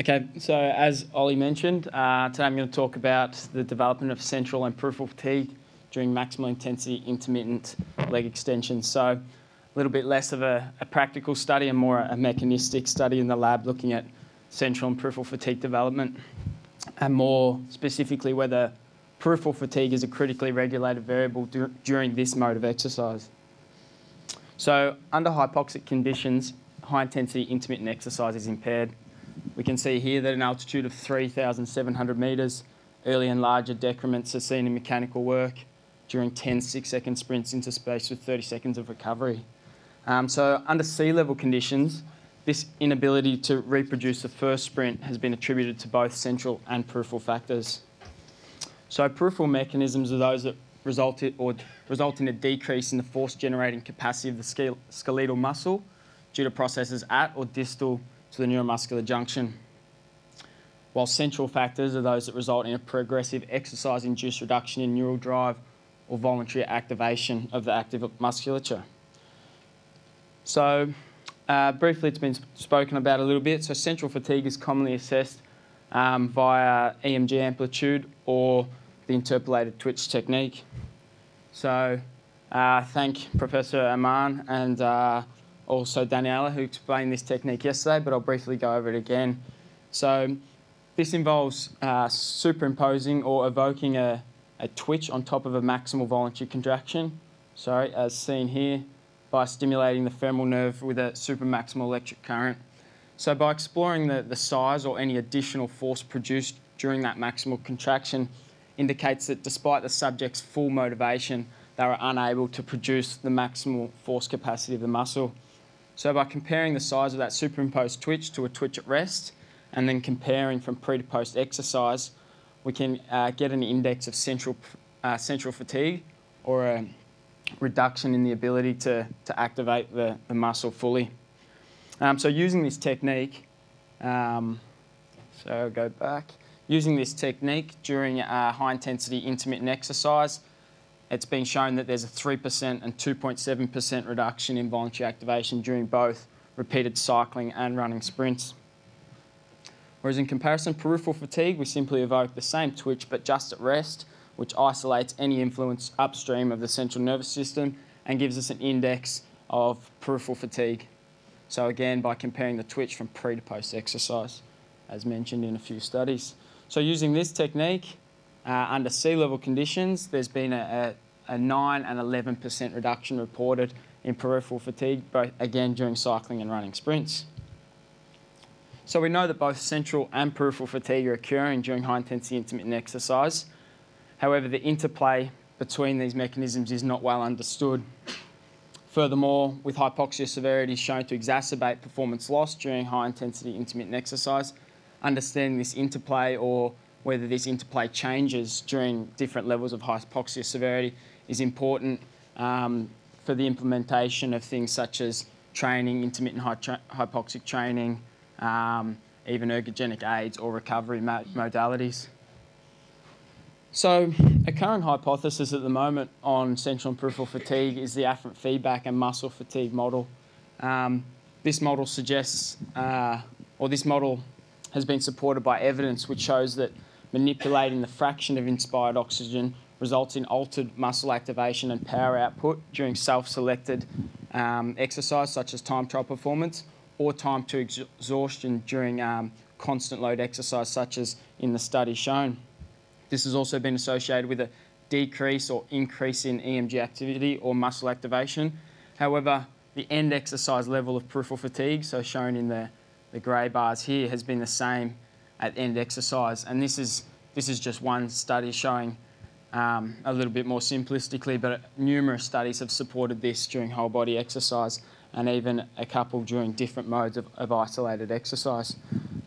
Okay, so as Ollie mentioned, today I'm going to talk about the development of central and peripheral fatigue during maximal intensity intermittent leg extension. So a little bit less of a practical study and more a mechanistic study in the lab looking at central and peripheral fatigue development, and more specifically whether peripheral fatigue is a critically regulated variable during this mode of exercise. So under hypoxic conditions, high-intensity intermittent exercise is impaired. We can see here that an altitude of 3,700 metres, early and larger decrements are seen in mechanical work during 10 six-second sprints into space with 30 seconds of recovery. So under sea level conditions, this inability to reproduce the first sprint has been attributed to both central and peripheral factors. So peripheral mechanisms are those that result in a decrease in the force-generating capacity of the skeletal muscle due to processes at or distal to the neuromuscular junction, while central factors are those that result in a progressive exercise-induced reduction in neural drive or voluntary activation of the active musculature. So briefly, it's been spoken about a little bit. So central fatigue is commonly assessed via EMG amplitude or the interpolated twitch technique. So thank Professor Aman and also Daniela, who explained this technique yesterday, but I'll briefly go over it again. So this involves superimposing or evoking a twitch on top of a maximal voluntary contraction, as seen here, by stimulating the femoral nerve with a supermaximal electric current. So by exploring the size or any additional force produced during that maximal contraction indicates that despite the subject's full motivation, they were unable to produce the maximal force capacity of the muscle. So by comparing the size of that superimposed twitch to a twitch at rest, and then comparing from pre to post exercise, we can get an index of central fatigue, or a reduction in the ability to activate the muscle fully. So using this technique, using this technique during high intensity intermittent exercise, it's been shown that there's a 3% and 2.7% reduction in voluntary activation during both repeated cycling and running sprints. Whereas in comparison, peripheral fatigue, we simply evoke the same twitch but just at rest, which isolates any influence upstream of the central nervous system and gives us an index of peripheral fatigue. So again, by comparing the twitch from pre to post exercise, as mentioned in a few studies. So using this technique, under sea level conditions, there's been a 9 and 11% reduction reported in peripheral fatigue, both again during cycling and running sprints. So we know that both central and peripheral fatigue are occurring during high intensity intermittent exercise. However, the interplay between these mechanisms is not well understood. Furthermore, with hypoxia severity shown to exacerbate performance loss during high intensity intermittent exercise, understanding this interplay, or whether this interplay changes during different levels of hypoxia severity, is important for the implementation of things such as training, intermittent hypoxic training, even ergogenic aids or recovery modalities. So a current hypothesis at the moment on central and peripheral fatigue is the afferent feedback and muscle fatigue model. This model suggests, this model has been supported by evidence which shows that manipulating the fraction of inspired oxygen results in altered muscle activation and power output during self-selected exercise, such as time trial performance, or time to exhaustion during constant load exercise, such as in the study shown. This has also been associated with a decrease or increase in EMG activity or muscle activation. However, the end exercise level of peripheral fatigue, so shown in the grey bars here, has been the same at end exercise. And this is just one study showing a little bit more simplistically, but numerous studies have supported this during whole body exercise, and even a couple during different modes of isolated exercise.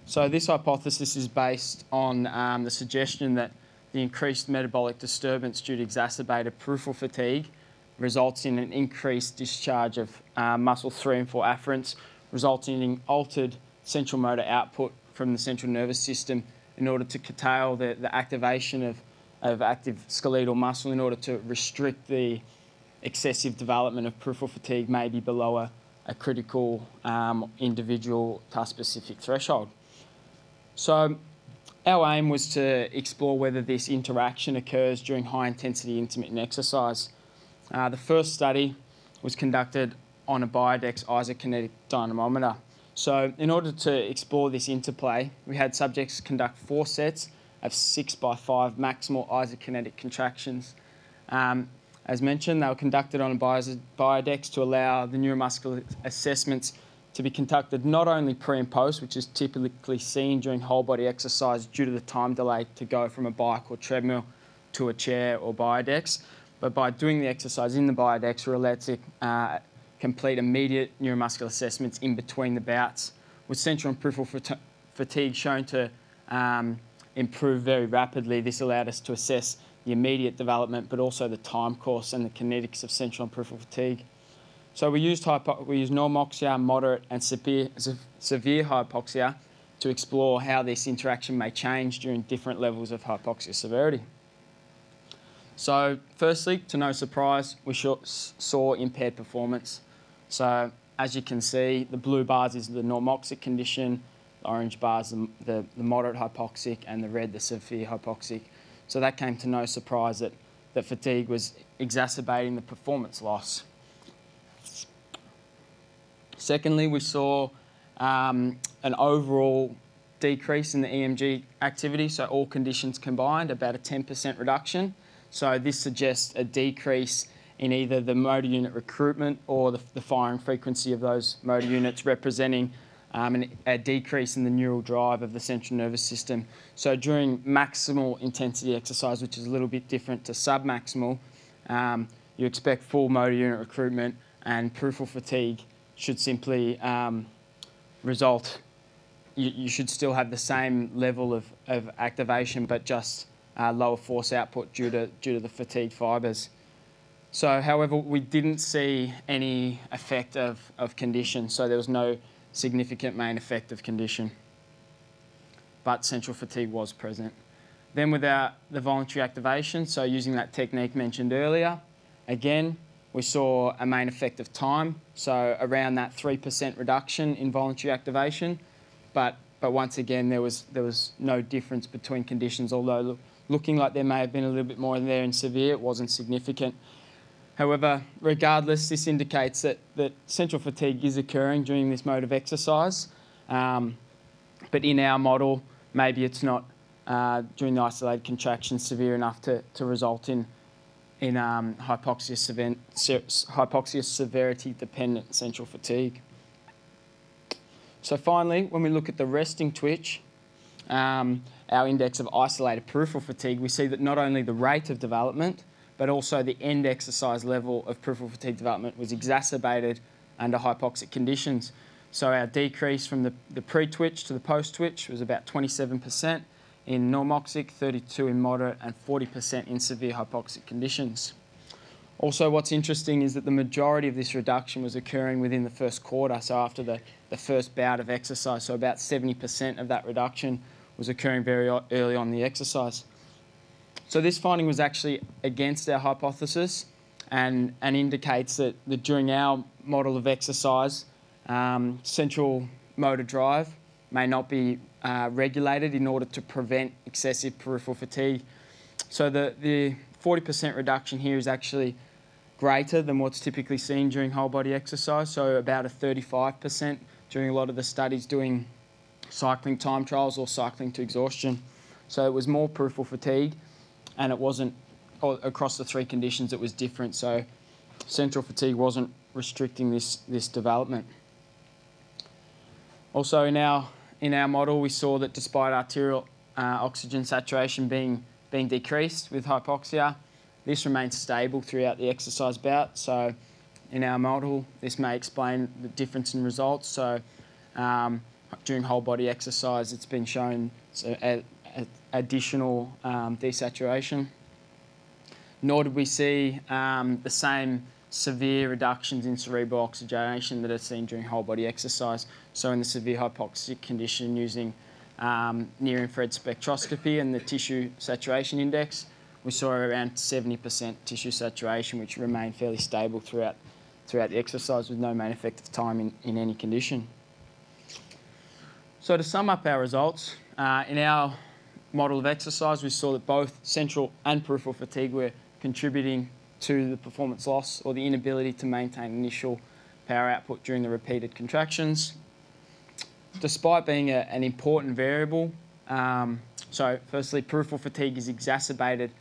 So this hypothesis is based on the suggestion that the increased metabolic disturbance due to exacerbated peripheral fatigue results in an increased discharge of muscle 3 and 4 afferents, resulting in altered central motor output from the central nervous system in order to curtail the activation of active skeletal muscle, in order to restrict the excessive development of peripheral fatigue maybe below a critical individual task-specific threshold. So our aim was to explore whether this interaction occurs during high-intensity intermittent exercise. The first study was conducted on a Biodex isokinetic dynamometer. So in order to explore this interplay, we had subjects conduct 4 sets of 6x5 maximal isokinetic contractions. As mentioned, they were conducted on a Biodex to allow the neuromuscular assessments to be conducted not only pre and post, which is typically seen during whole body exercise due to the time delay to go from a bike or treadmill to a chair or Biodex, but by doing the exercise in the Biodex, we're allowed to complete immediate neuromuscular assessments in between the bouts, with central and peripheral fatigue shown to improve very rapidly. This allowed us to assess the immediate development, but also the time course and the kinetics of central and peripheral fatigue. So we used normoxia, moderate and severe hypoxia to explore how this interaction may change during different levels of hypoxia severity. So firstly, to no surprise, we saw impaired performance. So as you can see, the blue bars is the normoxic condition, the orange bars the moderate hypoxic, and the red the severe hypoxic. So that came to no surprise that fatigue was exacerbating the performance loss. Secondly, we saw an overall decrease in the EMG activity, so all conditions combined, about a 10% reduction. So this suggests a decrease in either the motor unit recruitment or the firing frequency of those motor units, representing a decrease in the neural drive of the central nervous system. So during maximal intensity exercise, which is a little bit different to submaximal, you expect full motor unit recruitment, and peripheral fatigue should simply result. You should still have the same level of activation, but just lower force output due to the fatigued fibres. So, however, we didn't see any effect of condition, so there was no significant main effect of condition, but central fatigue was present. Then without the voluntary activation, so using that technique mentioned earlier, again, we saw a main effect of time, so around that 3% reduction in voluntary activation, but once again, there was no difference between conditions, although looking like there may have been a little bit more there in severe, it wasn't significant. However, regardless, this indicates that central fatigue is occurring during this mode of exercise, but in our model, maybe it's not during the isolated contraction severe enough to result in hypoxia severity-dependent central fatigue. So finally, when we look at the resting twitch, our index of isolated peripheral fatigue, we see that not only the rate of development, but also the end exercise level of peripheral fatigue development was exacerbated under hypoxic conditions. So our decrease from the pre-twitch to the post-twitch was about 27% in normoxic, 32% in moderate, and 40% in severe hypoxic conditions. Also, what's interesting is that the majority of this reduction was occurring within the first quarter, so after the first bout of exercise, so about 70% of that reduction was occurring very early on in the exercise. So this finding was actually against our hypothesis and indicates that during our model of exercise, central motor drive may not be regulated in order to prevent excessive peripheral fatigue. So the 40% reduction here is actually greater than what's typically seen during whole body exercise, so about a 35% during a lot of the studies doing cycling time trials or cycling to exhaustion. So it was more peripheral fatigue, and it wasn't, across the 3 conditions, it was different. So central fatigue wasn't restricting this development. Also in our model, we saw that despite arterial oxygen saturation being decreased with hypoxia, this remains stable throughout the exercise bout. So in our model, this may explain the difference in results. So during whole body exercise, it's been shown additional desaturation. Nor did we see the same severe reductions in cerebral oxygenation that are seen during whole body exercise. So in the severe hypoxic condition, using near-infrared spectroscopy and the tissue saturation index, we saw around 70% tissue saturation, which remained fairly stable throughout the exercise with no main effect of time in any condition. So to sum up our results, In our model of exercise, we saw that both central and peripheral fatigue were contributing to the performance loss or the inability to maintain initial power output during the repeated contractions. Despite being an important variable, so firstly, peripheral fatigue is exacerbated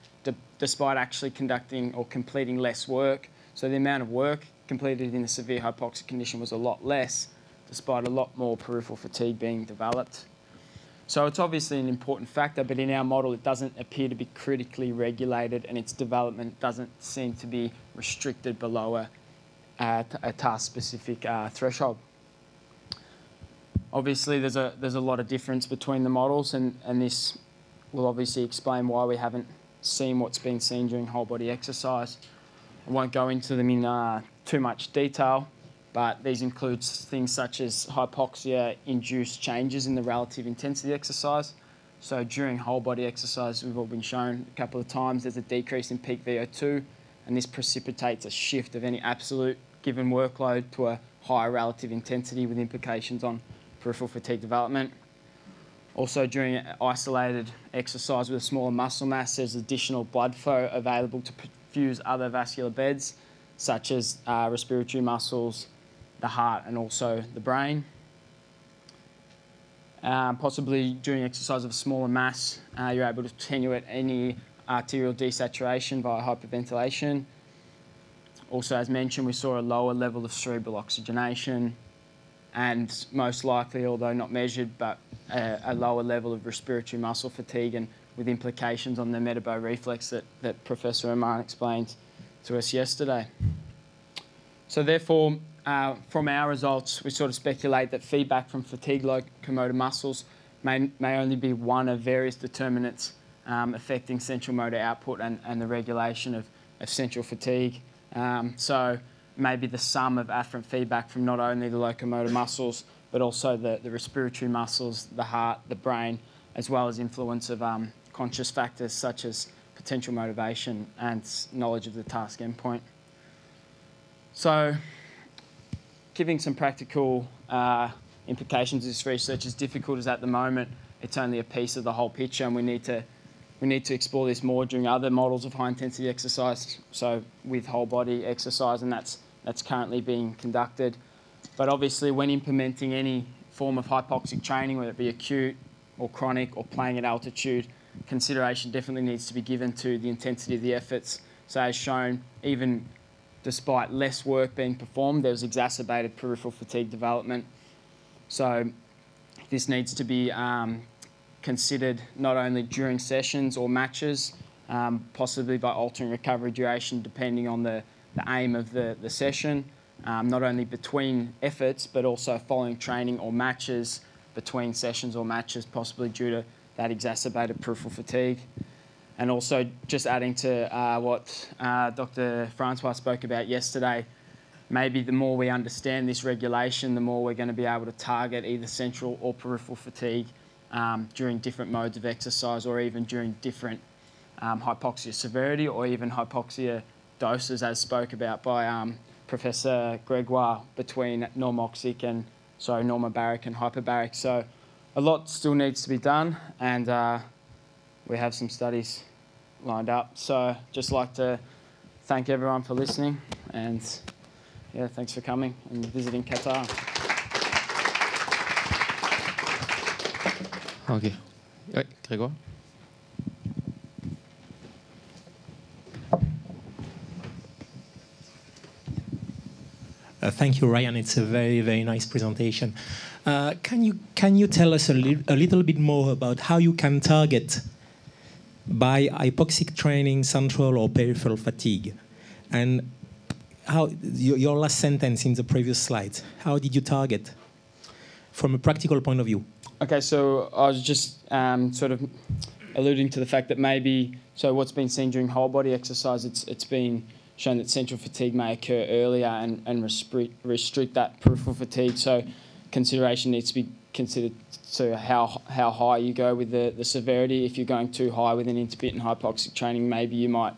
despite actually conducting or completing less work. So the amount of work completed in a severe hypoxic condition was a lot less, despite a lot more peripheral fatigue being developed. So it's obviously an important factor, but in our model it doesn't appear to be critically regulated, and its development doesn't seem to be restricted below a task-specific threshold. Obviously there's a lot of difference between the models, and this will obviously explain why we haven't seen what's been seen during whole body exercise. I won't go into them in too much detail, but these include things such as hypoxia-induced changes in the relative intensity exercise. So during whole body exercise, we've all been shown a couple of times, there's a decrease in peak VO2, and this precipitates a shift of any absolute given workload to a higher relative intensity with implications on peripheral fatigue development. Also during isolated exercise with a smaller muscle mass, there's additional blood flow available to perfuse other vascular beds, such as respiratory muscles, the heart, and also the brain. Possibly during exercise of a smaller mass, you're able to attenuate any arterial desaturation via hyperventilation. Also, as mentioned, we saw a lower level of cerebral oxygenation, and most likely, although not measured, but a lower level of respiratory muscle fatigue, and with implications on the metaboreflex that Professor Oman explained to us yesterday. So therefore, from our results, we sort of speculate that feedback from fatigue locomotor muscles may only be one of various determinants affecting central motor output and the regulation of central fatigue. So maybe the sum of afferent feedback from not only the locomotor muscles, but also the respiratory muscles, the heart, the brain, as well as influence of conscious factors such as potential motivation and knowledge of the task endpoint. So giving some practical implications of this research, as difficult as at the moment, it's only a piece of the whole picture, and we need to explore this more during other models of high-intensity exercise, so with whole-body exercise, and that's currently being conducted. But obviously, when implementing any form of hypoxic training, whether it be acute or chronic or playing at altitude, consideration definitely needs to be given to the intensity of the efforts. So as shown, even despite less work being performed, there was exacerbated peripheral fatigue development. So this needs to be considered not only during sessions or matches, possibly by altering recovery duration depending on the aim of the session, not only between efforts, but also following training or matches, between sessions or matches, possibly due to that exacerbated peripheral fatigue. And also just adding to what Dr. Francois spoke about yesterday, maybe the more we understand this regulation, the more we're going to be able to target either central or peripheral fatigue during different modes of exercise, or even during different hypoxia severity or even hypoxia doses, as spoke about by Professor Gregoire, between normoxic and, sorry, normobaric and hyperbaric. So a lot still needs to be done, and we have some studies lined up. So just like to thank everyone for listening, and yeah, thanks for coming and visiting Qatar. Okay. Oui, Grégoire. Thank you, Ryan. It's a very, very nice presentation. Can you tell us a little bit more about how you can target by hypoxic training central or peripheral fatigue, and how your last sentence in the previous slide? How did you target from a practical point of view? Okay, so I was just sort of alluding to the fact that maybe, so what's been seen during whole body exercise, it's been shown that central fatigue may occur earlier and restrict that peripheral fatigue. So consideration needs to be considered to how high you go with the severity. If you're going too high with an intermittent hypoxic training, maybe you might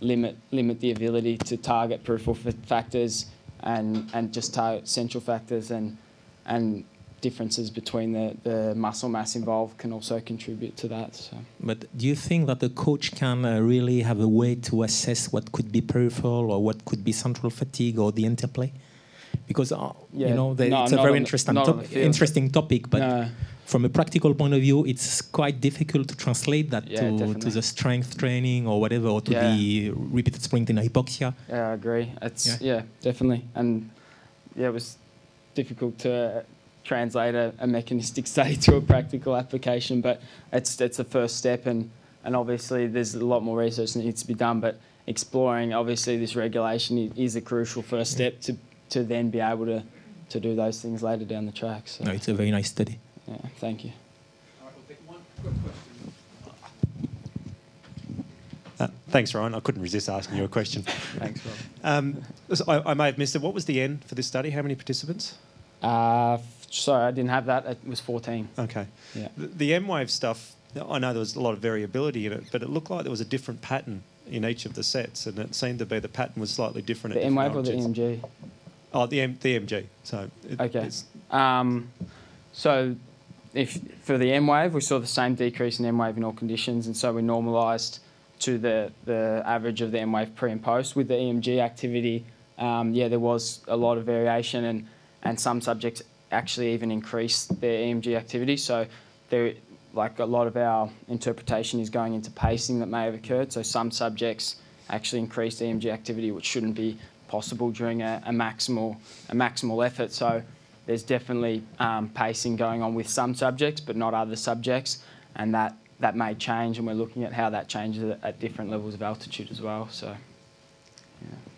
limit the ability to target peripheral factors and just target central factors and differences between the muscle mass involved can also contribute to that. So. But do you think that the coach can really have a way to assess what could be peripheral or what could be central fatigue or the interplay? Because yeah, you know, it's a very interesting topic, but no. From a practical point of view, it's quite difficult to translate that to the strength training or whatever, or to the repeated sprint in hypoxia. Yeah, I agree. It's yeah definitely, and yeah, it was difficult to translate a mechanistic study to a practical application, but it's the first step, and obviously there's a lot more research that needs to be done, but exploring obviously this regulation is a crucial first step to then be able to do those things later down the track. So. No, it's a very nice study. Yeah, thank you. All right, we'll take one quick question. Thanks, Ryan. I couldn't resist asking you a question. Thanks, Rob. So I may have missed it. What was the end for this study? How many participants? Sorry, I didn't have that. It was 14. Okay. Yeah. The M-wave stuff, I know there was a lot of variability in it, but it looked like there was a different pattern in each of the sets, and it seemed to be the pattern was slightly different. The M-wave or the EMG? Oh, the EMG. So okay. So if for the M-wave, we saw the same decrease in M-wave in all conditions, and so we normalised to the average of the M-wave pre and post. With the EMG activity, yeah, there was a lot of variation, and some subjects actually even increased their EMG activity. So there, like a lot of our interpretation is going into pacing that may have occurred. So some subjects actually increased EMG activity, which shouldn't be possible during a maximal effort. So there's definitely pacing going on with some subjects, but not other subjects, and that may change, and we're looking at how that changes at different levels of altitude as well. So, yeah.